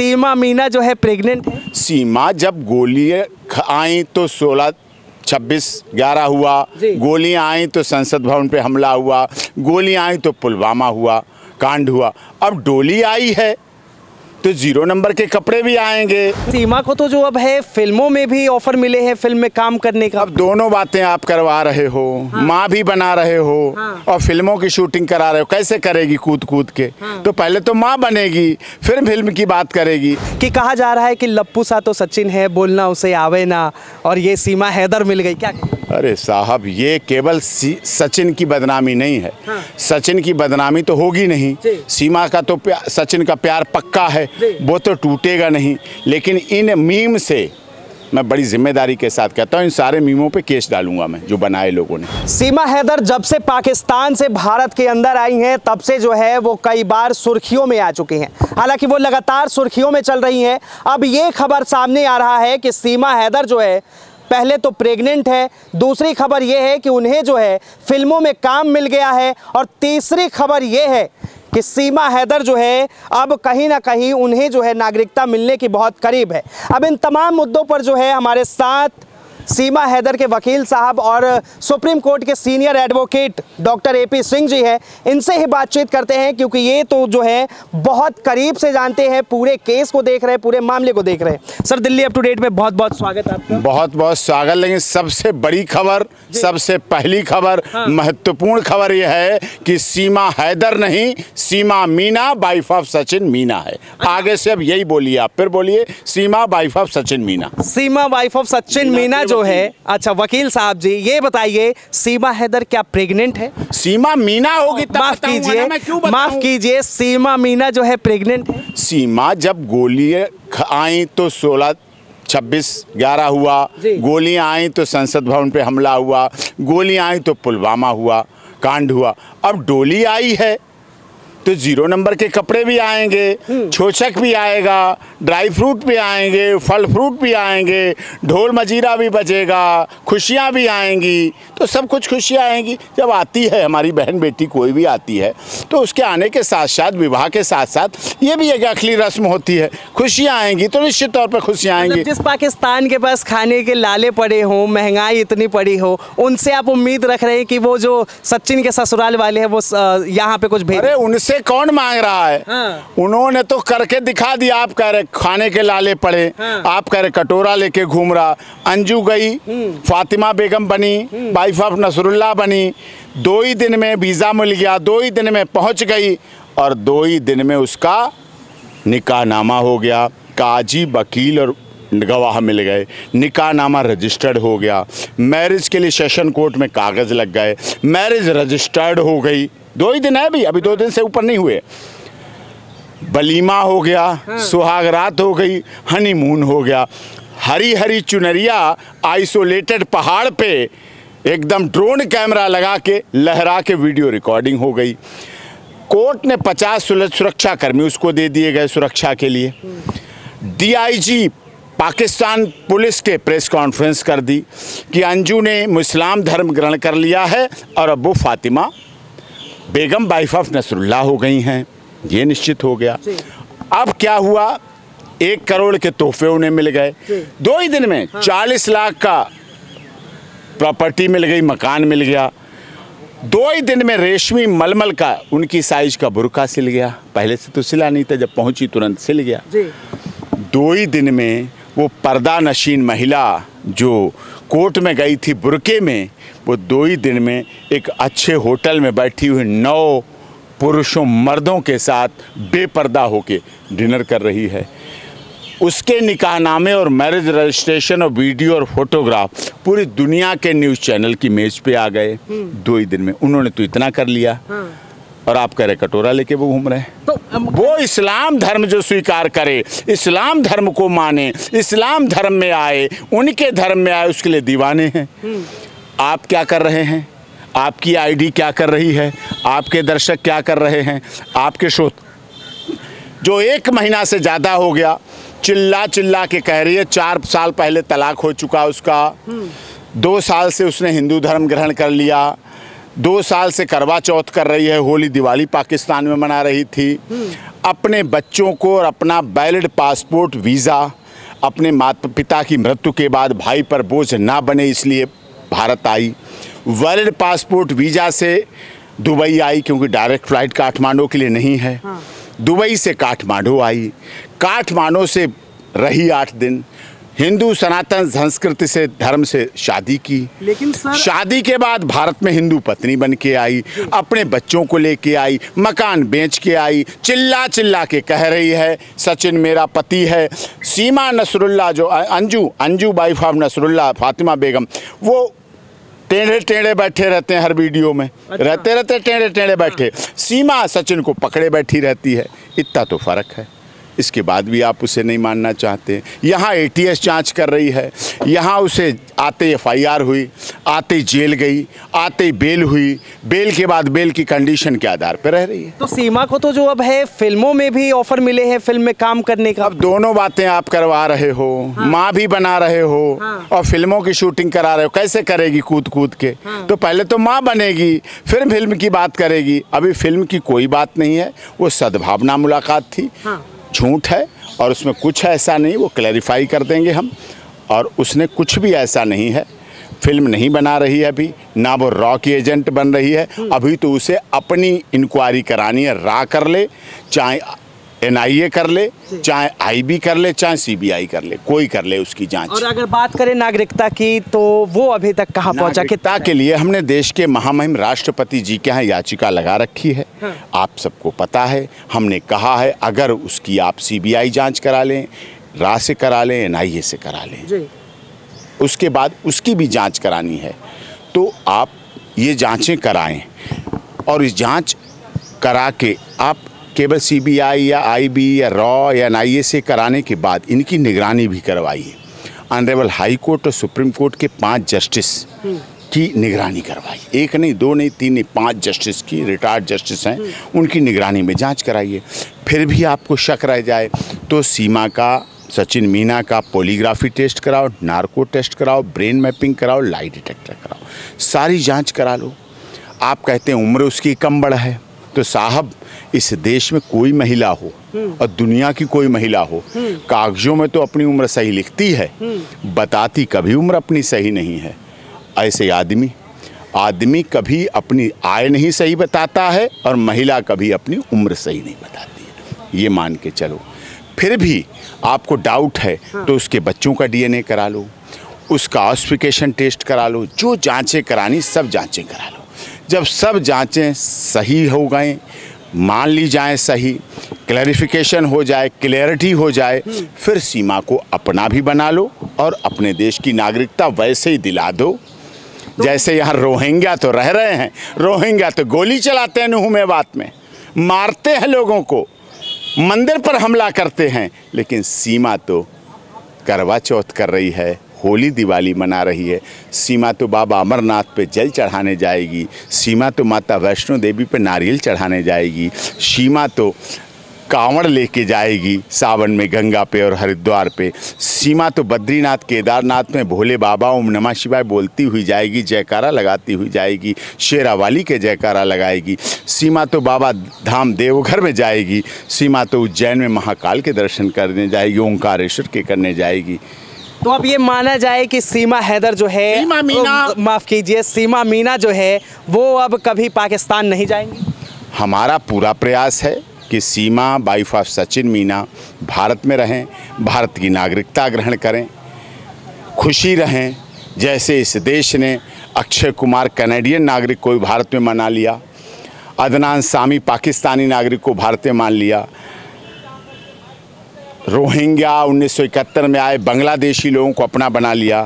सीमा मीना जो है प्रेग्नेंट है। सीमा जब गोलियां आई तो 16/26/11 हुआ, गोलियां आई तो संसद भवन पे हमला हुआ, गोलियां आई तो पुलवामा हुआ, कांड हुआ। अब डोली आई है तो 0 नंबर के कपड़े भी आएंगे। सीमा को तो जो अब है फिल्मों में भी ऑफर मिले हैं फिल्म में काम करने का। अब दोनों बातें आप करवा रहे हो, हाँ। माँ भी बना रहे हो, हाँ। और फिल्मों की शूटिंग करा रहे हो, कैसे करेगी कूद कूद के, हाँ। तो पहले तो माँ बनेगी फिर फिल्म की बात करेगी। कि कहा जा रहा है कि लप्पू सा तो सचिन है, बोलना उसे आवे ना, और ये सीमा हैदर मिल गई क्या? अरे साहब, ये केवल सचिन की बदनामी नहीं है, हाँ। सचिन की बदनामी तो होगी नहीं, सीमा का तो सचिन का प्यार पक्का है, वो तो टूटेगा नहीं। लेकिन इन मीम से मैं बड़ी जिम्मेदारी के साथ कहता हूँ, इन सारे मीमों पे केस डालूंगा मैं, जो बनाए लोगों ने। सीमा हैदर जब से पाकिस्तान से भारत के अंदर आई हैं तब से जो है वो कई बार सुर्खियों में आ चुकी हैं। हालांकि वो लगातार सुर्खियों में चल रही हैं। अब ये खबर सामने आ रहा है कि सीमा हैदर जो है पहले तो प्रेग्नेंट है, दूसरी खबर ये है कि उन्हें जो है फिल्मों में काम मिल गया है, और तीसरी खबर ये है कि सीमा हैदर जो है अब कहीं ना कहीं उन्हें जो है नागरिकता मिलने की बहुत करीब है। अब इन तमाम मुद्दों पर जो है हमारे साथ सीमा हैदर के वकील साहब और सुप्रीम कोर्ट के सीनियर एडवोकेट डॉक्टर एपी सिंह जी हैं, इनसे ही बातचीत करते हैं, क्योंकि ये तो जो है बहुत करीब से जानते हैं, पूरे केस को देख रहे हैं, पूरे मामले को देख रहे हैं। Sir, Delhi up to date में बहुत बहुत स्वागत आपका। बहुत बहुत स्वागत। लेकिन सबसे बड़ी खबर, सबसे पहली खबर, हाँ। महत्वपूर्ण खबर यह है कि सीमा हैदर नहीं, सीमा मीना वाइफ ऑफ सचिन मीना है। आगे से अब यही बोलिए, आप फिर बोलिए Seema wife of Sachin Meena. Seema wife of Sachin Meena जो है। अच्छा वकील साहब जी, ये बताइए सीमा हैदर क्या प्रेग्नेंट है? सीमा मीना होगी, माफ कीजिए, सीमा मीना जो है प्रेग्नेंट है। सीमा जब गोलियां आई तो 16/26/11 हुआ, गोलियां आई तो संसद भवन पे हमला हुआ, गोलियां आई तो पुलवामा हुआ, कांड हुआ। अब डोली आई है तो 0 नंबर के कपड़े भी आएंगे, छोचक भी आएगा, ड्राई फ्रूट भी आएंगे, फल फ्रूट भी आएंगे, ढोल मजीरा भी बजेगा, खुशियाँ भी आएंगी। तो सब कुछ खुशियाँ आएंगी। जब आती है हमारी बहन बेटी कोई भी आती है तो उसके आने के साथ साथ, विवाह के साथ साथ, ये भी एक आखिरी रस्म होती है। खुशियाँ आएंगी तो निश्चित तौर पर खुशियाँ आएंगी। जिस पाकिस्तान के पास खाने के लाले पड़े हों, महंगाई इतनी पड़ी हो, उनसे आप उम्मीद रख रहे हैं कि वो जो सचिन के ससुराल वाले हैं वो यहाँ पे कुछ भेज? उनसे कौन मांग रहा है, हाँ। उन्होंने तो करके दिखा दिया। आप कह रहे खाने के लाले पड़े, हाँ। आप कह रहे कटोरा लेके घूम रहा। अंजू गई, फातिमा बेगम बनी, वाइफ ऑफ नसरुल्ला बनी, 2 ही दिन में वीज़ा मिल गया, 2 ही दिन में पहुंच गई, और 2 ही दिन में उसका निकाहनामा हो गया। काजी, वकील और गवाह मिल गए, निकाहनामा रजिस्टर्ड हो गया, मैरिज के लिए सेशन कोर्ट में कागज़ लग गए, मैरिज रजिस्टर्ड हो गई। 2 ही दिन है भी, अभी 2 दिन से ऊपर नहीं हुए। वलीमा हो गया, हाँ। सुहागरात हो गई, हनीमून हो गया। हरी हरी चुनरिया आइसोलेटेड पहाड़ पे एकदम ड्रोन कैमरा लगा के लहरा के वीडियो रिकॉर्डिंग हो गई। कोर्ट ने 50 सुरक्षाकर्मी उसको दे दिए गए सुरक्षा के लिए। डीआईजी पाकिस्तान पुलिस के प्रेस कॉन्फ्रेंस कर दी कि अंजू ने इस्लाम धर्म ग्रहण कर लिया है और अब वो फातिमा बेगम वाइफ ऑफ नसरुल्ला हो गई हैं, ये निश्चित हो गया। अब क्या हुआ, 1 करोड़ के तोहफे उन्हें मिल गए 2 ही दिन में, हाँ। 40 लाख का प्रॉपर्टी मिल गई, मकान मिल गया। 2 ही दिन में रेशमी मलमल का उनकी साइज का बुर्का सिल गया, पहले से तो सिला नहीं था, जब पहुंची तुरंत सिल गया। 2 ही दिन में वो पर्दा नशीन महिला जो कोर्ट में गई थी बुरके में, वो 2 ही दिन में एक अच्छे होटल में बैठी हुई 9 पुरुषों मर्दों के साथ बेपर्दा होके डिनर कर रही है। उसके निकाहनामे और मैरिज रजिस्ट्रेशन और वीडियो और फोटोग्राफ पूरी दुनिया के न्यूज़ चैनल की मेज पे आ गए 2 ही दिन में। उन्होंने तो इतना कर लिया, हाँ। और आप कह रहे कटोरा लेके वो घूम रहे हैं। तो वो इस्लाम धर्म जो स्वीकार करे, इस्लाम धर्म को माने, इस्लाम धर्म में आए, उनके धर्म में आए, उसके लिए दीवाने हैं। आप क्या कर रहे हैं, आपकी आईडी क्या कर रही है, आपके दर्शक क्या कर रहे हैं, आपके श्रोता जो 1 महीना से ज़्यादा हो गया चिल्ला चिल्ला के कह रही है 4 साल पहले तलाक हो चुका उसका, 2 साल से उसने हिंदू धर्म ग्रहण कर लिया, 2 साल से करवा चौथ कर रही है, होली दिवाली पाकिस्तान में मना रही थी। अपने बच्चों को और अपना वैलिड पासपोर्ट वीज़ा अपने माता पिता की मृत्यु के बाद भाई पर बोझ ना बने इसलिए भारत आई। वैलिड पासपोर्ट वीज़ा से दुबई आई क्योंकि डायरेक्ट फ्लाइट काठमांडू के लिए नहीं है। दुबई से काठमांडू आई, काठमांडू से रही 8 दिन, हिंदू सनातन संस्कृति से धर्म से शादी की, लेकिन सर शादी के बाद भारत में हिंदू पत्नी बन के आई, अपने बच्चों को लेके आई, मकान बेच के आई, चिल्ला चिल्ला के कह रही है सचिन मेरा पति है। सीमा नसरुल्ला जो अंजू वाइफ ऑफ नसरुल्ला फातिमा बेगम, वो टेढ़े टेढ़े बैठे रहते हैं हर वीडियो में। अच्छा। रहते टेढ़े टेढ़े बैठे। सीमा सचिन को पकड़े बैठी रहती है, इतना तो फ़र्क है। इसके बाद भी आप उसे नहीं मानना चाहते। यहाँ एटीएस जांच कर रही है, यहाँ उसे आते एफआईआर हुई, आते जेल गई, आते बेल हुई, बेल के बाद बेल की कंडीशन के आधार पर रह रही है। तो सीमा को तो जो अब है फिल्मों में भी ऑफर मिले हैं फिल्म में काम करने का। अब दोनों बातें आप करवा रहे हो। हाँ। माँ भी बना रहे हो। हाँ। और फिल्मों की शूटिंग करा रहे हो। कैसे करेगी कूद कूद के? हाँ। तो पहले तो माँ बनेगी फिर फिल्म की बात करेगी। अभी फिल्म की कोई बात नहीं है, वो सद्भावना मुलाकात थी। झूठ है और उसमें कुछ ऐसा नहीं, वो क्लैरिफाई कर देंगे हम। और उसने कुछ भी ऐसा नहीं है, फिल्म नहीं बना रही है अभी, ना वो रॉ की एजेंट बन रही है। अभी तो उसे अपनी इंक्वायरी करानी है। रॉ कर ले, चाहे एनआईए कर ले, चाहे आईबी कर ले, चाहे सीबीआई कर ले, कोई कर ले उसकी जांच। और अगर बात करें नागरिकता की तो वो अभी तक कहाँ पहुँचा? नागरिकता के लिए हमने देश के महामहिम राष्ट्रपति जी के यहाँ याचिका लगा रखी है। हाँ। आप सबको पता है, हमने कहा है अगर उसकी आप सीबीआई जांच करा लें, रॉ से करा लें, एनआईए से करा लें, उसके बाद उसकी भी जाँच करानी है तो आप ये जाँचें कराएँ। और इस जाँच करा के आप केवल सीबीआई या आईबी या रॉ या एनआईए से कराने के बाद इनकी निगरानी भी करवाइए। ऑनरेबल हाई कोर्ट और सुप्रीम कोर्ट के 5 जस्टिस की निगरानी करवाइए। 1 नहीं 2 नहीं 3 नहीं 5 जस्टिस की, रिटायर्ड जस्टिस हैं, उनकी निगरानी में जांच कराइए। फिर भी आपको शक रह जाए तो सीमा का, सचिन मीना का पोलीग्राफी टेस्ट कराओ, नार्को टेस्ट कराओ, ब्रेन मैपिंग कराओ, लाई डिटेक्टर कराओ, सारी जाँच करा लो। आप कहते हैं उम्र उसकी कम बड़ा है, तो साहब इस देश में कोई महिला हो और दुनिया की कोई महिला हो, कागजों में तो अपनी उम्र सही लिखती है, बताती कभी उम्र अपनी सही नहीं है। ऐसे आदमी कभी अपनी आय नहीं सही बताता है और महिला कभी अपनी उम्र सही नहीं बताती है, ये मान के चलो। फिर भी आपको डाउट है तो उसके बच्चों का DNA करा लो, उसका ऑस्फिकेशन टेस्ट करा लो, जो जाँचें करानी सब जाँचें करा लो। जब सब जाँचें सही हो गए, मान ली जाए सही, क्लैरिफिकेशन हो जाए, क्लैरिटी हो जाए, फिर सीमा को अपना भी बना लो और अपने देश की नागरिकता वैसे ही दिला दो जैसे यहाँ रोहिंग्या तो रह रहे हैं। रोहिंग्या तो गोली चलाते हैं नुहमेवात में, मारते हैं लोगों को, मंदिर पर हमला करते हैं, लेकिन सीमा तो करवा चौथ कर रही है, होली दिवाली मना रही है। सीमा तो बाबा अमरनाथ पे जल चढ़ाने जाएगी, सीमा तो माता वैष्णो देवी पे नारियल चढ़ाने जाएगी, सीमा तो कांवड़ लेके जाएगी सावन में गंगा पे और हरिद्वार पे, सीमा तो बद्रीनाथ केदारनाथ में भोले बाबा ओम नमः शिवाय बोलती हुई जाएगी, जयकारा लगाती हुई जाएगी, शेरावाली के जयकारा लगाएगी, सीमा तो बाबा धाम देवघर में जाएगी, सीमा तो उज्जैन में महाकाल के दर्शन करने जाएगी, ओंकारेश्वर के करने जाएगी। तो अब ये माना जाए कि सीमा हैदर जो है, सीमा मीना, माफ़ कीजिए, सीमा मीना जो है वो अब कभी पाकिस्तान नहीं जाएंगी। हमारा पूरा प्रयास है कि सीमा वाइफ ऑफ सचिन मीना भारत में रहें, भारत की नागरिकता ग्रहण करें, खुशी रहें। जैसे इस देश ने अक्षय कुमार कनाडियन नागरिक को भारत में मना लिया, अदनान सामी पाकिस्तानी नागरिक को भारत में मान लिया, रोहिंग्या 1971 में आए बांग्लादेशी लोगों को अपना बना लिया,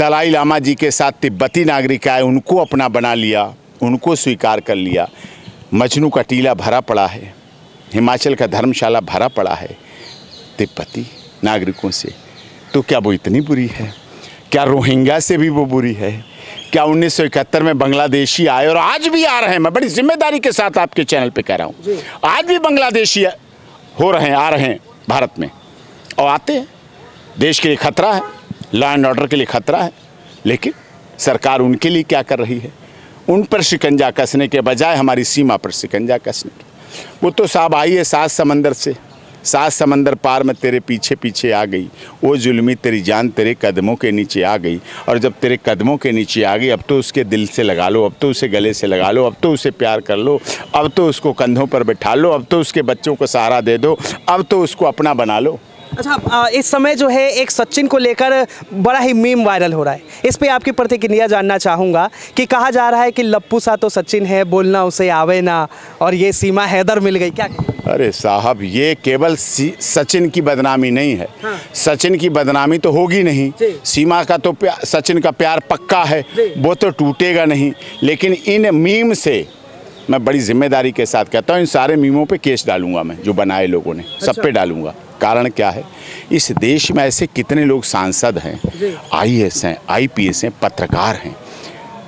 दलाई लामा जी के साथ तिब्बती नागरिक आए उनको अपना बना लिया, उनको स्वीकार कर लिया। मजनू का टीला भरा पड़ा है, हिमाचल का धर्मशाला भरा पड़ा है तिब्बती नागरिकों से, तो क्या वो इतनी बुरी है? क्या रोहिंग्या से भी वो बुरी है? क्या 1971 में बांग्लादेशी आए, और आज भी आ रहे हैं, मैं बड़ी जिम्मेदारी के साथ आपके चैनल पर कह रहा हूँ, आज भी बांग्लादेशी हो रहे हैं, आ रहे हैं भारत में और आते हैं, देश के लिए खतरा है, लॉ एंड ऑर्डर के लिए खतरा है, लेकिन सरकार उनके लिए क्या कर रही है? उन पर शिकंजा कसने के बजाय हमारी सीमा पर शिकंजा कसने के। वो तो साहब आई है सात समंदर से, सात समंदर पार में तेरे पीछे पीछे आ गई, वो जुल्मी तेरी जान तेरे कदमों के नीचे आ गई। और जब तेरे कदमों के नीचे आ गई, अब तो उसके दिल से लगा लो, अब तो उसे गले से लगा लो, अब तो उसे प्यार कर लो, अब तो उसको कंधों पर बिठा लो, अब तो उसके बच्चों को सहारा दे दो, अब तो उसको अपना बना लो। अच्छा, इस समय जो है एक सचिन को लेकर बड़ा ही मीम वायरल हो रहा है, इस पे आपकी प्रतिक्रिया जानना चाहूँगा कि कहा जा रहा है कि लप्पू सा तो सचिन है, बोलना उसे आवे ना, और ये सीमा हैदर मिल गई, क्या? अरे साहब, ये केवल सचिन की बदनामी नहीं है। हाँ। सचिन की बदनामी तो होगी नहीं, सीमा का तो सचिन का प्यार पक्का है, वो तो टूटेगा नहीं। लेकिन इन मीम से मैं बड़ी जिम्मेदारी के साथ कहता हूँ, इन सारे मीमों पे केस डालूंगा मैं, जो बनाए लोगों ने। अच्छा। सब पे डालूंगा। कारण क्या है, इस देश में ऐसे कितने लोग सांसद हैं, आईएएस हैं, आईपीएस हैं, पत्रकार हैं,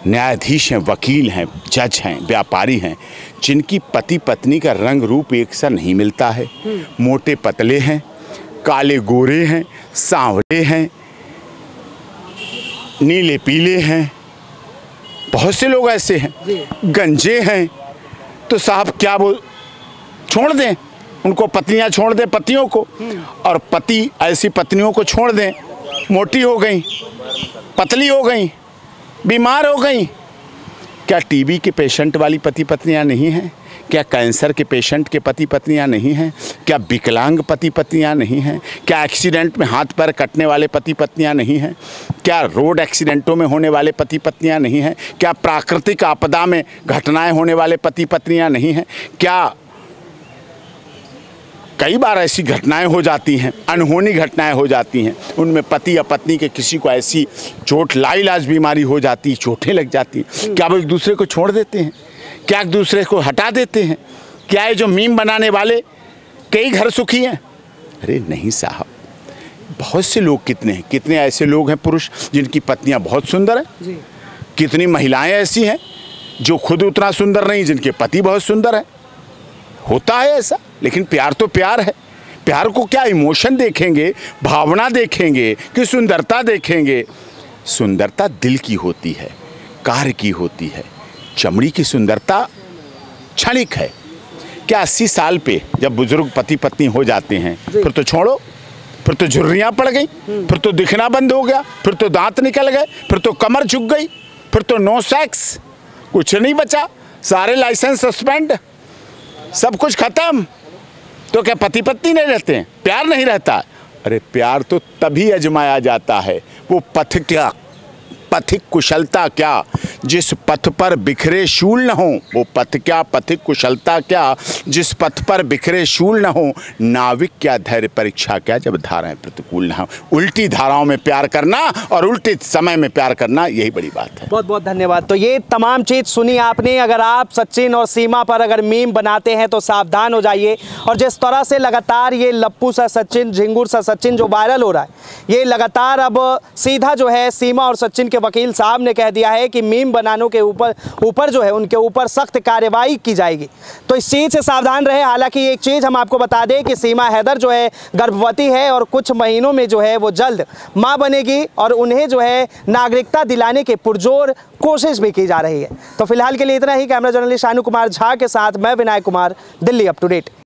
न्यायाधीश हैं, वकील हैं, जज हैं, व्यापारी हैं, जिनकी पति पत्नी का रंग रूप एक सा नहीं मिलता है, मोटे पतले हैं, काले गोरे हैं, सांवले हैं, नीले पीले हैं, बहुत से लोग ऐसे हैं, गंजे हैं। तो साहब क्या वो छोड़ दें उनको, पत्नियां छोड़ दें पतियों को, और पति ऐसी पत्नियों को छोड़ दें, मोटी हो गई, पतली हो गई, बीमार हो गई। क्या टीबी के पेशेंट वाली पति पत्नियां नहीं हैं? क्या कैंसर के पेशेंट के पति पत्नियां नहीं हैं? क्या विकलांग पति पत्नियां नहीं हैं? क्या एक्सीडेंट में हाथ पैर कटने वाले पति पत्नियां नहीं हैं? क्या रोड एक्सीडेंटों में होने वाले पति पत्नियां नहीं हैं? क्या प्राकृतिक आपदा में घटनाएं होने वाले पति पत्नियां नहीं हैं? क्या कई बार ऐसी घटनाएं हो जाती हैं, अनहोनी घटनाएं हो जाती हैं, उनमें पति या पत्नी के किसी को ऐसी चोट, लाइलाज बीमारी हो जाती, चोटें लग जाती। क्या वो एक दूसरे को छोड़ देते हैं? क्या एक दूसरे को हटा देते हैं? क्या ये जो मीम बनाने वाले कई घर सुखी हैं? अरे नहीं साहब, बहुत से लोग कितने हैं, कितने ऐसे लोग हैं पुरुष जिनकी पत्नियां बहुत सुंदर हैं, कितनी महिलाएं ऐसी हैं जो खुद उतना सुंदर नहीं, जिनके पति बहुत सुंदर हैं। होता है ऐसा, लेकिन प्यार तो प्यार है। प्यार को क्या इमोशन देखेंगे, भावना देखेंगे कि सुंदरता देखेंगे? सुंदरता दिल की होती है, कार्य की होती है, चमड़ी की सुंदरता क्षणिक है। क्या 80 साल पे जब बुजुर्ग पति पत्नी हो जाते हैं, फिर तो छोड़ो, फिर तो झुर्रियाँ पड़ गई, फिर तो दिखना बंद हो गया, फिर तो दांत निकल गए, फिर तो कमर झुक गई, फिर तो नो सेक्स, कुछ नहीं बचा, सारे लाइसेंस सस्पेंड, सब कुछ खत्म। तो क्या पति पत्नी नहीं रहते हैं, प्यार नहीं रहता? अरे प्यार तो तभी आजमाया जाता है, वो पथ क्या, पथिक कुशलता क्या, जिस पथ पर बिखरे शूल न हो, वो पथ क्या, पथिक कुशलता क्या, जिस पथ पर बिखरे शूल न हो, नाविक क्या, धैर्य परीक्षा क्या, जब धाराएं प्रतिकूल न हो। उल्टी धाराओं में प्यार करना और उल्टे समय में प्यार करना, यही बड़ी बात है। बहुत बहुत धन्यवाद। तो ये तमाम चीज़ सुनी आपने, अगर आप सचिन और सीमा पर अगर मीम बनाते हैं तो सावधान हो जाइए। और जिस तरह से लगातार ये लप्पू सा सचिन, झिंगूर सा सचिन जो वायरल हो रहा है, ये लगातार अब सीधा जो है सीमा और सचिन के वकील साहब ने कह दिया है कि मीम बनानों के ऊपर जो है उनके ऊपर सख्त कार्रवाई की जाएगी। तो इस चीज़ से सावधान रहे। हालांकि एक चीज़ हम आपको बता दें कि सीमा हैदर जो है गर्भवती है और कुछ महीनों में जो है वो जल्द मां बनेगी और उन्हें जो है नागरिकता दिलाने के पुरजोर कोशिश भी की जा रही है। तो फिलहाल के लिए इतना ही। कैमरा जर्नलिस्ट शानु कुमार झा के साथ मैं विनाय कुमार, दिल्ली अपटूडेट।